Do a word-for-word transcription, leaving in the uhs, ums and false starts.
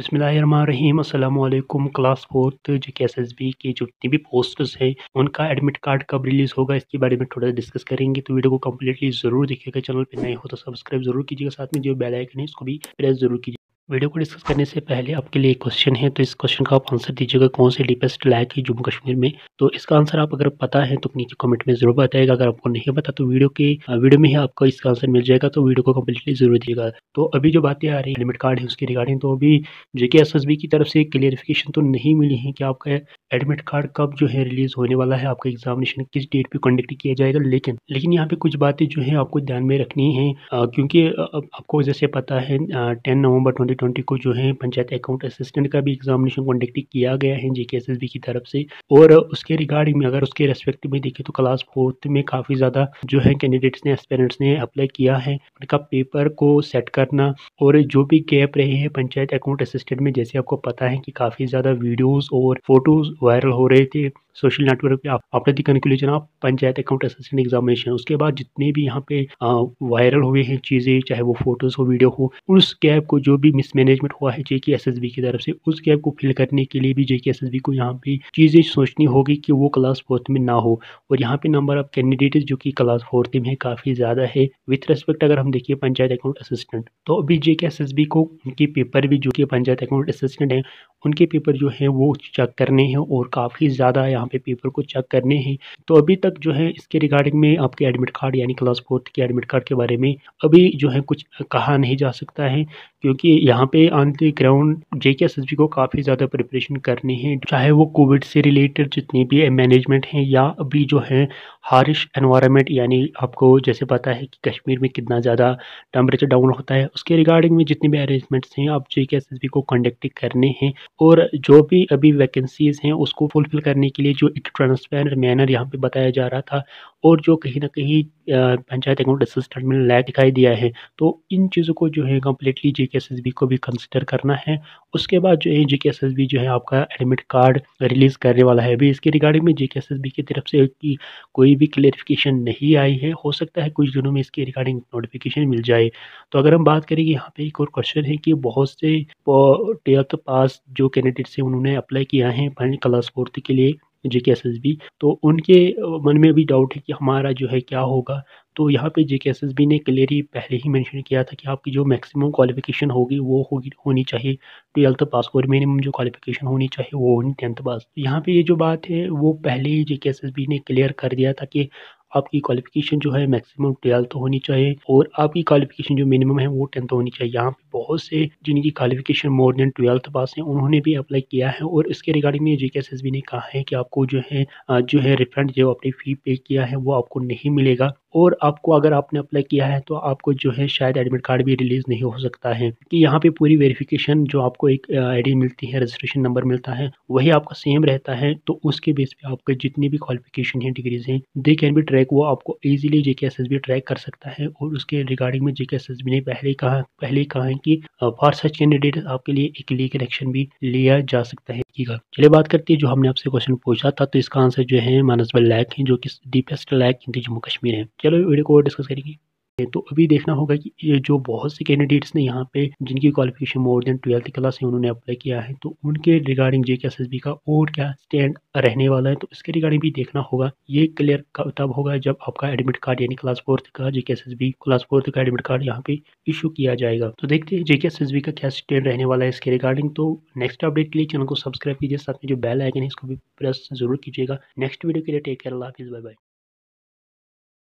बिस्मिल्लाहिर्रहमानिर्रहीम। अस्सलाम वालेकुम। क्लास फोर्थ जे के एस एस बी की जितनी भी पोस्ट्स हैं उनका एडमिट कार्ड कब रिलीज़ होगा, इसके बारे में थोड़ा डिस्कस करेंगे। तो वीडियो को कम्प्लीटली ज़रूर देखिएगा। चैनल पे नए हो तो सब्सक्राइब ज़रूर कीजिएगा, साथ में जो बेल आइकन है इसको भी प्रेस ज़रूर कीजिए। वीडियो को डिस्कस करने से पहले आपके लिए एक क्वेश्चन है, तो इस क्वेश्चन का आप आंसर दीजिएगा, कौन से डीपेस्ट लैक है जम्मू कश्मीर में। तो इसका आंसर आप अगर पता है तो नीचे कमेंट में ज़रूर बताएगा। अगर आपको नहीं पता तो वीडियो के वीडियो में ही आपको इसका आंसर मिल जाएगा, तो वीडियो को कम्प्लीटली ज़रूर दीजिएगा। तो अभी जो बातें आ रही है एडमिट कार्ड है उसकी रिगार्डिंग, तो अभी जे के एस एस बी की तरफ से क्लियरिफिकेशन तो नहीं मिली है कि आपका एडमिट कार्ड कब जो है रिलीज़ होने वाला है, आपका एग्जामिनेशन किस डेट पे कंडक्ट किया जाएगा। लेकिन लेकिन यहाँ पे कुछ बातें जो है आपको ध्यान में रखनी है, क्योंकि आपको जैसे पता है टेन नवंबर ट्वेंटी ट्वेंटी को जो है पंचायत अकाउंट असिस्टेंट का भी एग्जामिनेशन कंडक्ट किया गया है जे के एस एस बी की तरफ से। और उसके रिगार्डिंग में अगर उसके रेस्पेक्ट में देखें तो क्लास फोर्थ में काफ़ी ज़्यादा जो है कैंडिडेट्स ने एस्पेरेंट्स ने अप्लाई किया है। उनका पेपर को सेट करना और जो भी गैप रहे हैं पंचायत अकाउंट असिस्टेंट में, जैसे आपको पता है कि काफ़ी ज़्यादा वीडियोज़ और फोटोज़ वायरल हो रहे थे सोशल नेटवर्क पे। आफ्टर द कंक्लूजन आप पंचायत अकाउंट असिस्टेंट एग्जामिनेशन, उसके बाद जितने भी यहाँ पे वायरल हुए हैं चीज़ें, चाहे वो फोटोज़ हो वीडियो हो, उस गैप को जो भी मिसमैनेजमेंट हुआ है जे के एस एस बी की तरफ से, उस गैप को फिल करने के लिए भी जे के एस एस बी को यहाँ पे चीज़ें सोचनी होगी कि वो क्लास फोर्थ में ना हो। और यहाँ पे नंबर ऑफ कैंडिडेट जो कि क्लास फोर्थ में काफ़ी ज़्यादा है विथ रेस्पेक्ट अगर हम देखिए पंचायत अकाउंट असिस्टेंट। तो अभी जे के एस एस बी को उनके पेपर भी जो कि पंचायत अकाउंट असिस्टेंट हैं उनके पेपर जो है वो चेक करने हैं और काफ़ी ज़्यादा यहाँ पे पेपर को चेक करने हैं। तो अभी तक जो है इसके रिगार्डिंग में आपके एडमिट कार्ड यानी क्लास फोर्थ के एडमिट कार्ड के बारे में अभी जो है कुछ कहा नहीं जा सकता है, क्योंकि यहाँ पे on the ground J K S S B को काफ़ी ज़्यादा प्रिपरेशन करनी है, चाहे वो कोविड से रिलेटेड जितने भी मैनेजमेंट हैं या अभी जो है हारिश एनवायरनमेंट, यानी आपको जैसे पता है कि कश्मीर में कितना ज़्यादा टेम्परेचर डाउन होता है, उसके रिगार्डिंग में जितने भी अरेंजमेंट्स हैं आप J K S S B को कंडक्ट करने हैं। और जो भी अभी वैकेंसीज़ हैं उसको फुलफिल करने के लिए जो एक ट्रांसपेरेंट मैनर यहाँ पे बताया जा रहा था और जो कहीं ना कहीं पंचायत अकाउंट असिस्टेंट में लैग दिखाई दिया है, तो इन चीज़ों को जो है कम्प्लीटली जे के एस एस बी को भी कंसिडर करना है। उसके बाद जो है जे के एस एस बी जो है आपका एडमिट कार्ड रिलीज़ करने वाला है। अभी इसके रिगार्डिंग में जे के एस एस बी की तरफ से की कोई भी क्लेरिफिकेशन नहीं आई है, हो सकता है कुछ दिनों में इसके रिगार्डिंग नोटिफिकेशन मिल जाए। तो अगर हम बात करेंगे यहाँ पर एक और क्वेश्चन है कि बहुत से ट्वेल्थ पास जो कैंडिडेट्स हैं उन्होंने अप्लाई किया है क्लास फोर्थ के लिए जे के एस एस बी, तो उनके मन में भी डाउट है कि हमारा जो है क्या होगा। तो यहाँ पे J K S S B ने क्लियरली पहले ही मेंशन किया था कि आपकी जो मैक्सिमम क्वालिफिकेशन होगी वो होगी होनी चाहिए ट्वेल्थ पास, और मिनिमम जो क्वालिफिकेशन होनी चाहिए वो होनी टेंथ पास। यहाँ पे ये जो बात है वो पहले ही J K S S B ने क्लियर कर दिया था कि आपकी क्वालिफिकेशन जो है मैक्सिमम ट्वेल्थ होनी चाहिए और आपकी क्वालिफिकेशन जो मिनिमम है वो टेंथ होनी चाहिए। यहाँ पे बहुत से जिनकी qualification more than twelfth pass है उन्होंने भी अप्लाई किया है, और इसके रिगार्डिंग में जे के एस एस बी ने कहा है कि आपको जो है जो है रिफंड जो आपने फ़ी पे किया है वो आपको नहीं मिलेगा, और आपको अगर आपने अप्लाई किया है तो आपको जो है शायद एडमिट कार्ड भी रिलीज़ नहीं हो सकता है। कि यहाँ पे पूरी वेरिफिकेशन जो आपको एक आईडी मिलती है, रजिस्ट्रेशन नंबर मिलता है, वही आपका सेम रहता है, तो उसके बेस पे आपके जितनी भी क्वालिफिकेशन है डिग्रीज हैं दे कैन बी ट्रैक, वो आपको ईजिली जे K S S B track कर सकता है। और उसके रिगार्डिंग में जे के एस एस बी ने पहले कहा पहले कहा है कि फॉर सच कैंडिडेट आपके लिए एक लीगल एक्शन भी लिया जा सकता है। चलिए बात करते हैं जो हमने आपसे क्वेश्चन पूछा था, तो इसका आंसर जो है मानसबल लेक है जो कि डीपेस्ट लेक जम्मू कश्मीर है। चलो वीडियो को और डिस्कस करेंगे। तो अभी देखना होगा कि ये जो बहुत से कैंडिडेट्स ने यहाँ पे जिनकी qualification more than twelfth class है उन्होंने अप्लाई किया है, तो उनके रिगार्डिंग जे के एस एस बी का और क्या स्टैंड रहने वाला है, तो इसके रिगार्डिंग भी देखना होगा। ये क्लियर तब होगा जब आपका एडमिट कार्ड यानी क्लास फोर्थ का J K S S B class fourth का एडमिट कार्ड यहाँ पे इशू किया जाएगा। तो देखते हैं जे के एस एस बी का क्या स्टैंड रहने वाला है इसके रिगार्डिंग। तो नेक्स्ट अपडेट के लिए चैनल को सब्सक्राइब कीजिए, साथ में जो बेल आइकन है इसको भी प्रेस जरूर कीजिएगा। नेक्स्ट वीडियो के लिए टेक केयर, अल्लाह हाफिज़, बाय बाय।